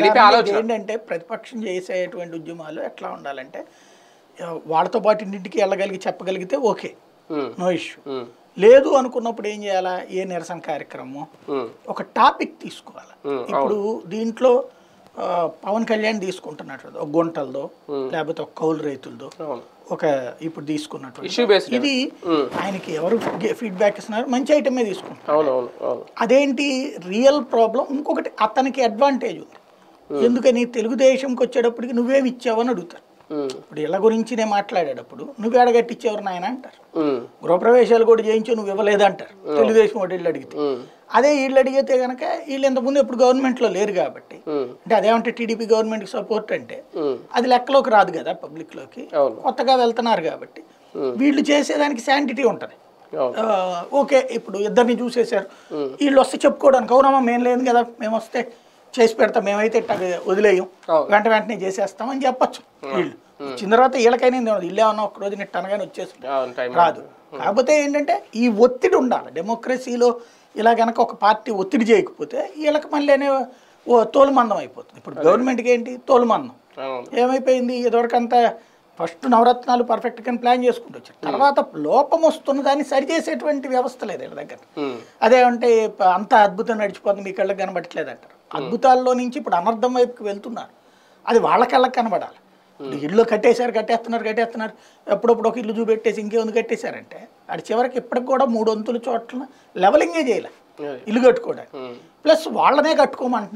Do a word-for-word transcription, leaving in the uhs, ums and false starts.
ఏంటంటే ప్రతిపక్షం చేసేటువంటి ఉద్యమాలు ఎట్లా ఉండాలంటే వాళ్ళతో పాటు ఇంటింటికి వెళ్ళగలిగి చెప్పగలిగితే ఓకే, నో ఇష్యూ. లేదు అనుకున్నప్పుడు ఏం చేయాలా, ఏ నిరసన కార్యక్రమం ఒక టాపిక్ తీసుకోవాలి. ఇప్పుడు దీంట్లో పవన్ కళ్యాణ్ తీసుకుంటున్నట్టు ఒక గుంటలదో లేకపోతే ఒక కౌలు రైతులదో ఒక ఇప్పుడు తీసుకున్నట్టు ఇది ఆయనకి ఎవరు ఫీడ్బ్యాక్ ఇస్తున్నారు, మంచి ఐటమే తీసుకుంటారు. అదేంటి రియల్ ప్రాబ్లం. ఇంకొకటి అతనికి అడ్వాంటేజ్ ఉంది, ఎందుకని తెలుగుదేశంకి వచ్చేటప్పటికి నువ్వేమి ఇచ్చావని అడుగుతారు. ఇప్పుడు ఇళ్ళ గురించి నేను మాట్లాడేటప్పుడు నువ్వు ఎడగట్టిచ్చేవారు నాయన అంటారు, గృహప్రవేశాలు కూడా చేయించు నువ్వు ఇవ్వలేదంటారు తెలుగుదేశం వాడు వీళ్ళు అడిగితే. అదే వీళ్ళు అడిగితే కనుక వీళ్ళు ఇంతకుముందు ఎప్పుడు గవర్నమెంట్లో లేరు కాబట్టి, అంటే అదేమంటే టీడీపీ గవర్నమెంట్కి సపోర్ట్ అంటే అది లెక్కలోకి రాదు కదా, పబ్లిక్లోకి కొత్తగా వెళ్తున్నారు కాబట్టి వీళ్ళు చేసేదానికి శాంటిటీ ఉంటుంది. ఓకే, ఇప్పుడు ఇద్దరిని చూసేశారు, వీళ్ళు వస్తే చెప్పుకోవడానికి అవునమ్మా మేము లేదు కదా, మేము వస్తే చేసి పెడతాం, మేమైతే వదిలేయం వెంట వెంటనే చేసేస్తాం అని చెప్పచ్చు. వీళ్ళు వచ్చిన తర్వాత వీళ్ళకైనా ఇల్లే ఉన్నా ఒక రోజు నెట్ అనగానే వచ్చేసి రాదు. కాకపోతే ఏంటంటే ఈ ఒత్తిడి ఉండాలి డెమోక్రసీలో. ఇలా కనుక ఒక పార్టీ ఒత్తిడి చేయకపోతే వీళ్ళకి మళ్ళీ ఓ తోలుమందం అయిపోతుంది. ఇప్పుడు గవర్నమెంట్కి ఏంటి తోలుమందం ఏమైపోయింది, ఇదివరకంతా ఫస్ట్ నవరత్నాలు పర్ఫెక్ట్గా ప్లాన్ చేసుకుంటూ వచ్చారు, తర్వాత లోపం వస్తున్న దాన్ని సరిచేసేటువంటి వ్యవస్థ లేదు వీళ్ళ దగ్గర. అదేమంటే అంత అద్భుతం నడిచిపోతుంది మీ కళ్ళకి కనబట్టలేదు అంటారు. అద్భుతాల్లో నుంచి ఇప్పుడు అనర్థం వైపుకి వెళ్తున్నారు, అది వాళ్ళ కళ్ళకి కనబడాలి. ఇప్పుడు ఇల్లు కట్టేశారు, కట్టేస్తున్నారు కట్టేస్తున్నారు ఎప్పుడప్పుడు ఒక ఇల్లు చూపెట్టేసి ఇంకేముంది కట్టేశారంటే అది చివరికి ఇప్పటికి కూడా మూడు వంతుల చోట్ల లెవలింగే చేయలే ఇల్లు కట్టుకోవడానికి, ప్లస్ వాళ్ళనే కట్టుకోమంటున్నారు.